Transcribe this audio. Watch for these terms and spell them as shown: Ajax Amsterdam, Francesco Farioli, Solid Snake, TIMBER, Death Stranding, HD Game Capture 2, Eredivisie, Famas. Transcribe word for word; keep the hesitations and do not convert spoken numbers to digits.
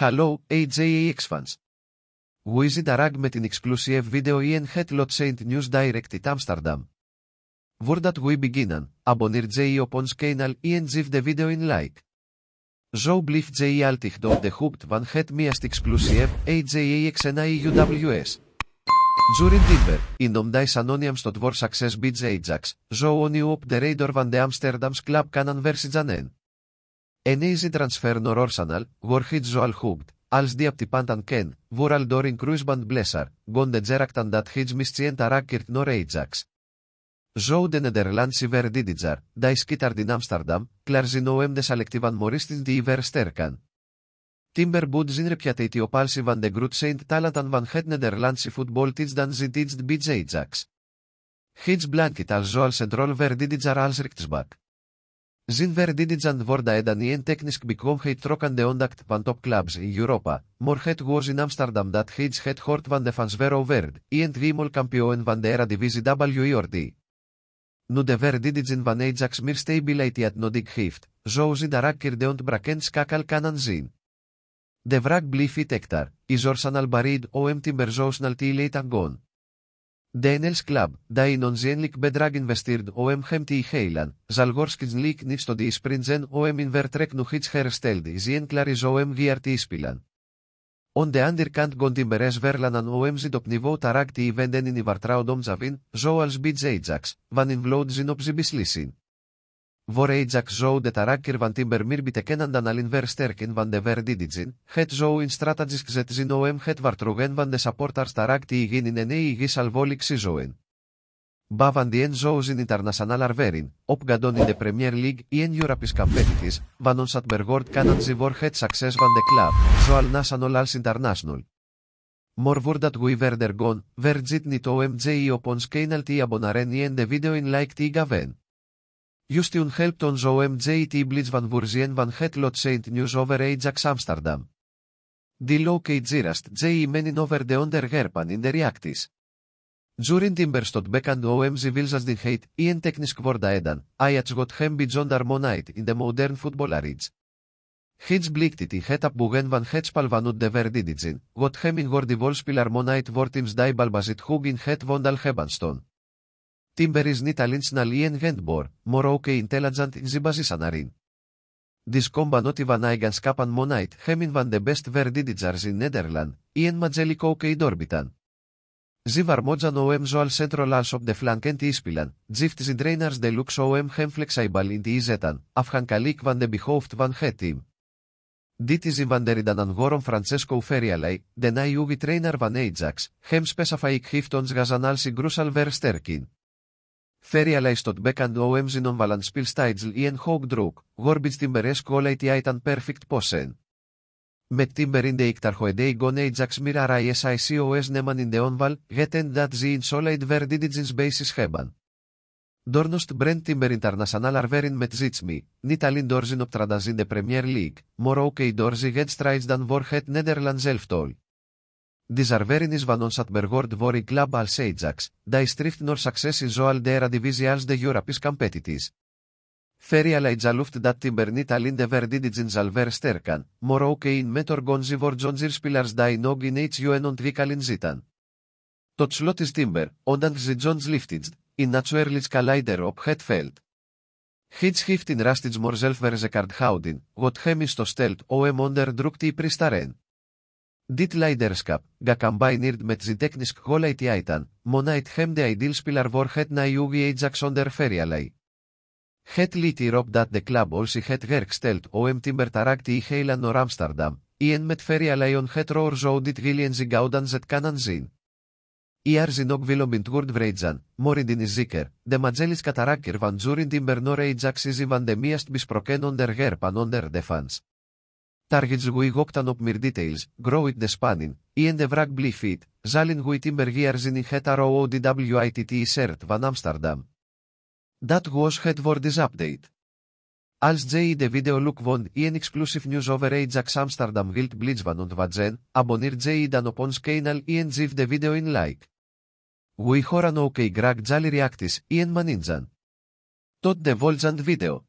Hello, A J A X fans. Wizzy Darag met an exclusive video in Het Lot-Saint News Direct in Amsterdam. Voor dat we beginnen, abonneer je op ons kanaal en geef de video een like. Zo blijft je altijd op de hoogte van het meest exclusive A J A X en I U W S. During Timber, Indom dies anoniams tot voor succes bids Ajax, zo on u op de radar van de Amsterdams club kanan versijan en. En easy transfer nor Arsenal, waar het zo al hoopt, als die aptipantan ken, voor al door in cruiseband blessar, gonde geraktan dat het miscient arakert nor Ajax. Zo de Nederlandse verdediger, die schittert in Amsterdam, klaar zijn om de selectivan moristen die versterken. Timber bood zijn reputatie op als van de grootste talenten van het Nederlandse voetbal tijdens dan zijn dienst bij Ajax. Het blanket als zo al centraal verdediger als rechtsback. Zijn verdedigen worden dan niet technisch bekwam het trokkende ondakt van topclubs in Europa, maar het was in Amsterdam dat het het hoort van de fans vero werd, en driemaal kampioen van de Eredivisie W R D. Nu de verdedigen van Ajax meer stabiliteit nodig heeft, zo ze daarachter ont braken skakel kanan zien. De wrak blijft hectar, is Arsenal buried om Timber zo snel te laten gaan. De Engels club, die in onzienlijk bedrag investeert om hem te heilen, zal waarschijnlijk niet tot die springen om in vertrek nog iets hersteld is en klaar is om weer te spelen. On de andere kant gaan Timberers verlanen om zich op niveau tarak te wenden in vertrouwdom zavin, zoals bij Ajax, wanneer vloed zijn op zijn beslissing. Voor Ajax zo de tarakker van Timber meer betekenen dan alleen versterken van de verdedigen, het zo in strategisch gezet zijn om het vertrouwen van de supporters tarak te genen en eigen alvolig seizoen. Bavandien zo zijn international arverin, opgadon in de Premier League en Europees competities, van ons at bergord kanan ze voor het succes van de club, zo al national als international. Mor voor dat we verder gaan, vergeet niet om je op ons kanaal te abonneren en de video in like te gaven. Justin helpt ons om te blitz van voorzien van het Lot-Saint News over Ajax Amsterdam. Die locate zeerast je menin over de onderwerpen in de reacties. During Timber stot bekend om ze wilsasdigheid en technisch worden, Ajax got hem bijzonder monite in de modern voetballarits. Het blikte in het opbouwen van het spel vanuit de verdedigen, got hem in goldevolspeler monite voor teams die balbazit hoog in het wondal hebben staan. Timber is niet alleen snel en wendbaar, maar ook intelligent in zijn basisanarin. Dis combinatie van eigenschappen monite hem in van de best verdedigers in Nederland, en maatschappelijk ook in doorbieten. Ze vermoeden om zoal central als op de flanken te spelen, geeft ze trainers de luxe om hem flexibel in te zetten, afhankelijk van de behoefte van het team. Dit is in van de reden aan waarom Francesco Farioli, de nieuwe trainer van Ajax, hem specifiek heeft ons gezien als cruciaal versterking. Farioli stot bekend om zijn onbalans speelstijl en hoog druk, waarbij Timberers kwaliteit aan perfect passen. Met Timber in de Iktarhoedeigon Ajax Mirarai S I C O S neman in de onval, geten dat ze in solid verdedigings basis hebben. Doornost brengt Timber international arverin met zitsmi, niet alleen door zijn optredens in de Premier League, maar ook door zijn wedstrijden dan voor het Nederlands elftal. Dis arverin is van ons at bergord voor een club als Ajax, die strift naar succes in zoal de Eredivisie als de Europese competities. Farioli geloofde dat Timber niet alleen de verdedigen zal versterken, maar ook een mentor gaan ze voor jonge spelers die nog in het jonge ontwikkeling zitten. Tot slot is Timber, ondanks de jonge leeftijd, een natuurlijk leider op het veld. Het schift in rastig maar zelfverzekerd houden, wat hem is gesteld om onder druk te presteren. Dit leiderschap, gecombineerd met zijn technische kwaliteiten, maakt hem de ideale speler voor het nieuwe Ajax onder Farioli. Het liet hierop dat de club al zich het werk stelt om Timber tarak te heilen naar Amsterdam, en met Farioli on het roer zo dit willen ze gouden zet kanan zien. Iar ze nog willen bintwoord vrezen, maar indien is zeker, de maatschappelijke tarakker van during Timber naar Ajax is van de meest besproken onderwerpen onder de fans. Targets we gokten op meer details, growit de spanning, en de wrak blijft, zalen we Timber hier zijn in het R O D W I T T-cert van Amsterdam. Dat was het voor deze update. Als je de video look van en exclusive news over Ajax Amsterdam wilt blitzvan und watchen, abonneer je dan op ons kanaal en geef de video in like. We horen ook graag jullie reacties en maninzen. Tot de volgende video.